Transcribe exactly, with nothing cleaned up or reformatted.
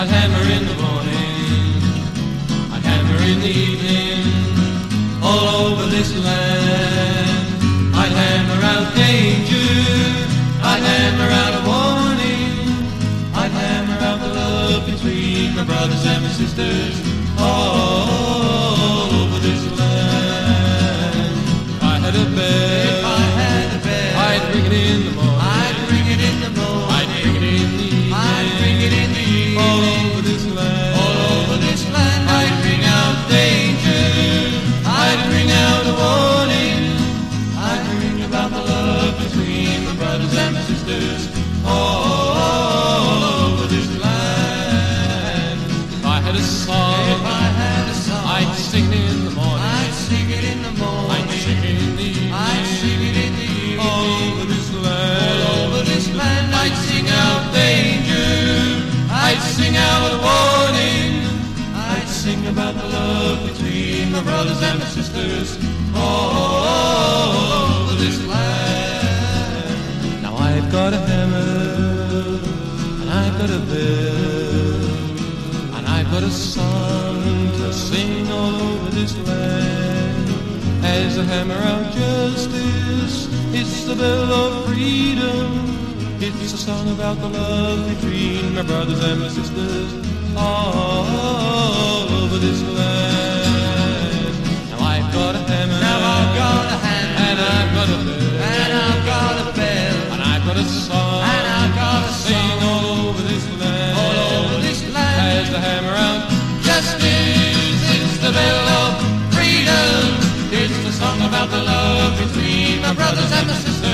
I'd hammer in the morning, I'd hammer in the evening, all over this land. I'd hammer out danger, I'd hammer out a warning, I'd hammer out the love between my brothers and my sisters, all over this land. If I had a bell, if I had a bell, I'd ring it in the morning, I'd ring it in the morning, I'd ring it in the evening, I'd ring it in the evening, all over this land, all over this land. I'd ring out danger, I'd ring out a warning, I'd ring about the love between my brothers and my sisters, all over this land. If I had a song, if I had a song, I'd sing it in the morning, I'd sing it in the morning, I'd sing it in the evening, I'd sing it in the evening, all over this land, all over this land. I'd sing out danger, I'd sing out a warning, I'd sing about the love between my brothers and my sisters, all over this land. Now I've got a hammer, and I've got a bell, and I've got a song to sing all over this land. As I hammer out justice, it's the bell of freedom, it's a song about the love between my brothers and my sisters, all over this land. Now I've got a hammer, now I've got a hammer, and I've got a bell, and I've got a bell, and I've got a song, and I've got a sing all over this land, all over this land. As I hammer out justice, it's the bell of freedom, it's the song about the love between my brothers and my sisters.